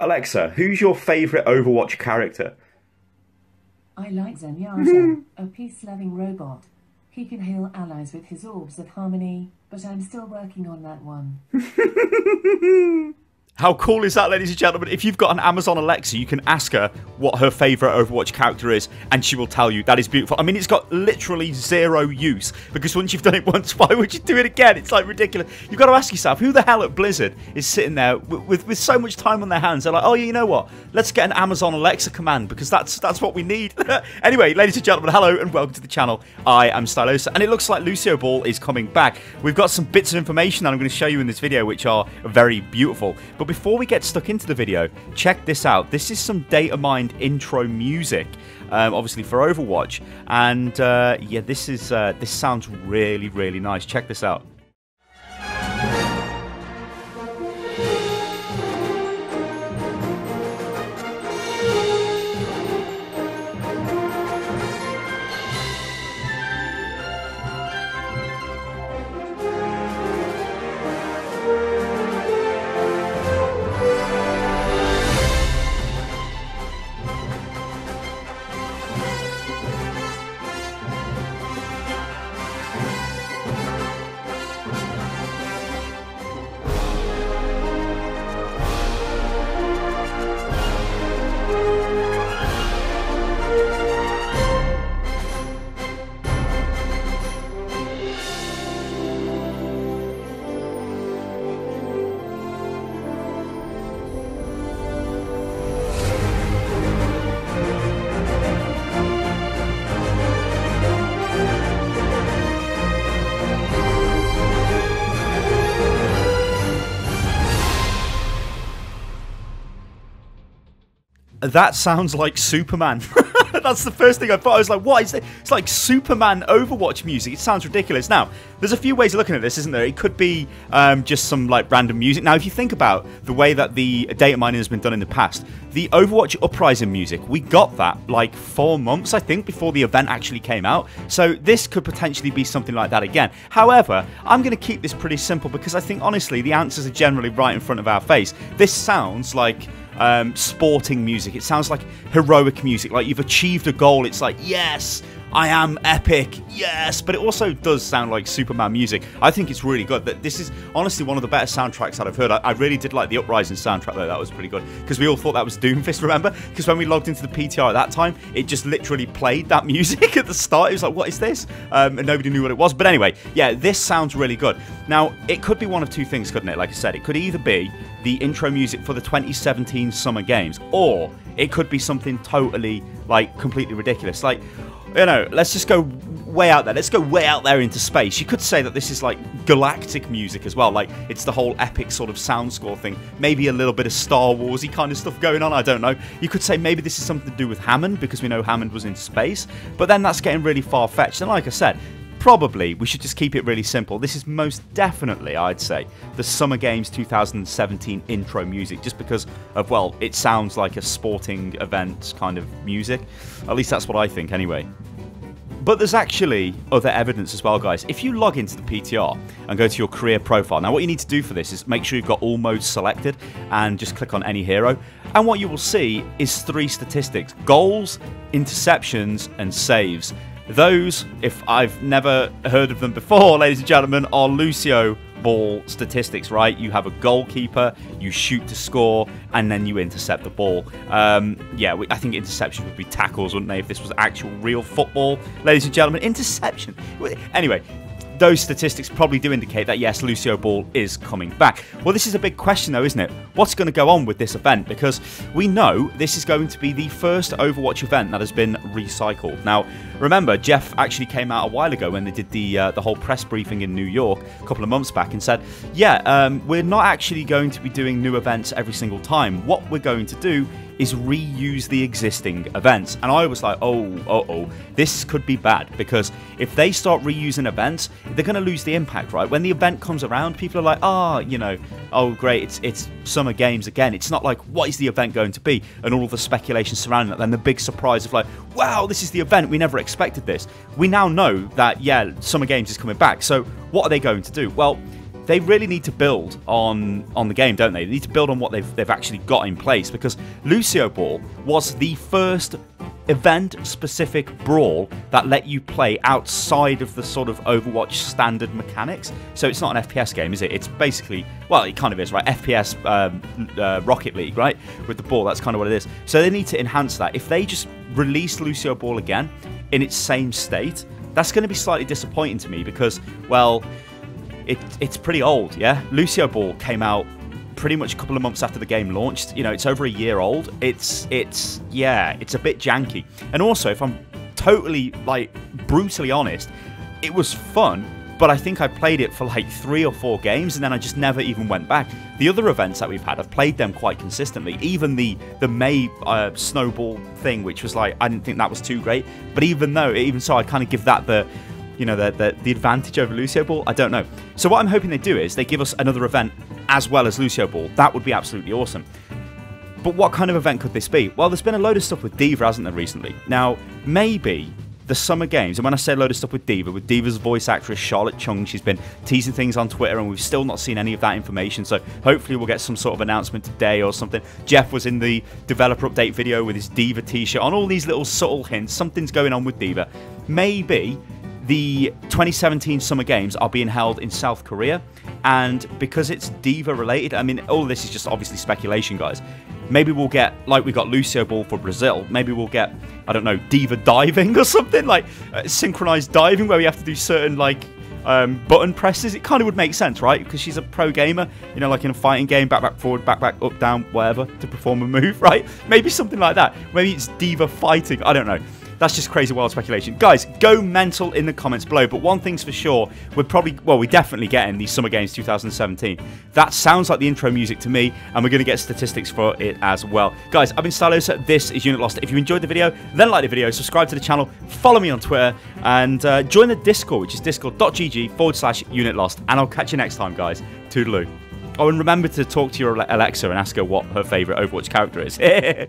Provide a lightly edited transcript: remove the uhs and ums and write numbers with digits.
Alexa, who's your favourite Overwatch character? I like Zenyatta, a peace-loving robot. He can heal allies with his orbs of harmony, but I'm still working on that one. How cool is that, ladies and gentlemen? If you've got an Amazon Alexa, you can ask her what her favourite Overwatch character is, and she will tell you. That is beautiful. I mean, it's got literally zero use, because once you've done it once, why would you do it again? It's, like, ridiculous. You've got to ask yourself, who the hell at Blizzard is sitting there with so much time on their hands? They're like, oh, you know what? Let's get an Amazon Alexa command, because that's what we need. Anyway, ladies and gentlemen, hello and welcome to the channel. I am Stylosa, and it looks like Lucio Ball is coming back. We've got some bits of information that I'm going to show you in this video, which are very beautiful. But before we get stuck into the video, check this out. This is some data mined intro music, obviously for Overwatch, and yeah, this sounds really, really nice. Check this out. That sounds like Superman. That's the first thing I thought. I was like, what is it? It's like Superman Overwatch music. It sounds ridiculous. Now, there's a few ways of looking at this, isn't there? It could be just some like random music. Now, if you think about the way that the data mining has been done in the past, the Overwatch Uprising music, we got that like 4 months, I think, before the event actually came out. So this could potentially be something like that again. However, I'm going to keep this pretty simple because I think, honestly, the answers are generally right in front of our face. This sounds like sporting music. It sounds like heroic music, like you've achieved a goal. It's like, yes, I am epic, yes. But it also does sound like Superman music. I think it's really good. This is honestly one of the better soundtracks that I've heard. I really did like the Uprising soundtrack though. That was pretty good because we all thought that was Doomfist, remember? Because when we logged into the PTR at that time, it just literally played that music at the start. It was like, what is this? And nobody knew what it was. But anyway, yeah, this sounds really good. Now, it could be one of two things, couldn't it? Like I said, it could either be the intro music for the 2017 Summer Games, or it could be something totally, like, completely ridiculous. Like, you know, let's just go way out there. Let's go way out there into space. You could say that this is like galactic music as well. Like, it's the whole epic sort of sound score thing. Maybe a little bit of Star Wars-y kind of stuff going on. I don't know. You could say maybe this is something to do with Hammond, because we know Hammond was in space. But then that's getting really far-fetched. And like I said, probably we should just keep it really simple. This is most definitely, I'd say, the Summer Games 2017 intro music, just because of, well, it sounds like a sporting event kind of music. At least that's what I think anyway. But there's actually other evidence as well, guys. If you log into the PTR and go to your career profile, now what you need to do for this is make sure you've got all modes selected and just click on any hero. And what you will see is 3 statistics: goals, interceptions, and saves. Those, if I've never heard of them before, ladies and gentlemen, are Lucio Ball statistics, right? You have a goalkeeper, you shoot to score, and then you intercept the ball. Yeah, I think interception would be tackles, wouldn't they, if this was actual real football? Ladies and gentlemen, interception. Anyway, those statistics probably do indicate that, yes, Lucio Ball is coming back. Well, this is a big question though, isn't it? What's going to go on with this event? Because we know this is going to be the first Overwatch event that has been recycled. Now, remember, Jeff actually came out a while ago when they did the whole press briefing in New York a couple of months back and said, yeah, we're not actually going to be doing new events every single time. What we're going to do is reuse the existing events. And I was like, oh, this could be bad, because if they start reusing events, they're going to lose the impact, right? When the event comes around, people are like, ah, you know, oh great, it's Summer Games again. It's not like, what is the event going to be? And all the speculation surrounding that, then the big surprise of like, wow, this is the event, we never expected this. We now know that, yeah, Summer Games is coming back. So what are they going to do? Well, they really need to build on the game, don't they? They need to build on what they've actually got in place, because Lucio Ball was the first event-specific brawl that let you play outside of the sort of Overwatch standard mechanics. So it's not an FPS game, is it? It's basically, well, it kind of is, right? FPS Rocket League, right? With the ball, that's kind of what it is. So they need to enhance that. If they just release Lucio Ball again in its same state, that's going to be slightly disappointing to me because, well, it's pretty old, yeah? Lucio Ball came out pretty much a couple of months after the game launched. You know, it's over a year old. It's yeah, it's a bit janky. And also, if I'm totally, like, brutally honest, it was fun, but I think I played it for like 3 or 4 games and then I just never even went back. The other events that we've had, I've played them quite consistently. Even the May snowball thing, which was like, I didn't think that was too great. But even so, I kind of give that the, you know, the advantage over Lucio Ball. I don't know. So what I'm hoping they do is they give us another event as well as Lucio Ball. That would be absolutely awesome. But what kind of event could this be? Well, there's been a load of stuff with D.Va, hasn't there, recently? Now, maybe the Summer Games, and when I say a load of stuff with D.Va, with D.Va's voice actress Charlotte Chung, she's been teasing things on Twitter and we've still not seen any of that information, so hopefully we'll get some sort of announcement today or something. Jeff was in the developer update video with his D.Va t-shirt on, all these little subtle hints, something's going on with D.Va. Maybe the 2017 Summer Games are being held in South Korea, and because it's D.Va related, I mean, all this is just obviously speculation, guys. Maybe we'll get, like we got Lucio Ball for Brazil, maybe we'll get, I don't know, D.Va diving or something, like synchronized diving where we have to do certain, like, button presses. It kind of would make sense, right? Because she's a pro gamer, you know, like in a fighting game, back, back, forward, back, back, up, down, whatever, to perform a move, right? Maybe something like that. Maybe it's D.Va fighting, I don't know. That's just crazy wild speculation. Guys, go mental in the comments below, but one thing's for sure, we're probably, well, we're definitely getting the Summer Games 2017. That sounds like the intro music to me, and we're going to get statistics for it as well. Guys, I've been Stylosa, this is Unit Lost. If you enjoyed the video, then like the video, subscribe to the channel, follow me on Twitter, and join the Discord, which is discord.gg/Unit Lost, and I'll catch you next time, guys. Toodaloo. Oh, and remember to talk to your Alexa and ask her what her favourite Overwatch character is.